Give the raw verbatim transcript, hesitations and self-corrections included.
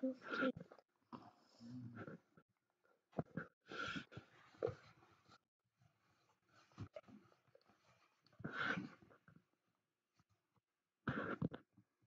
Okay.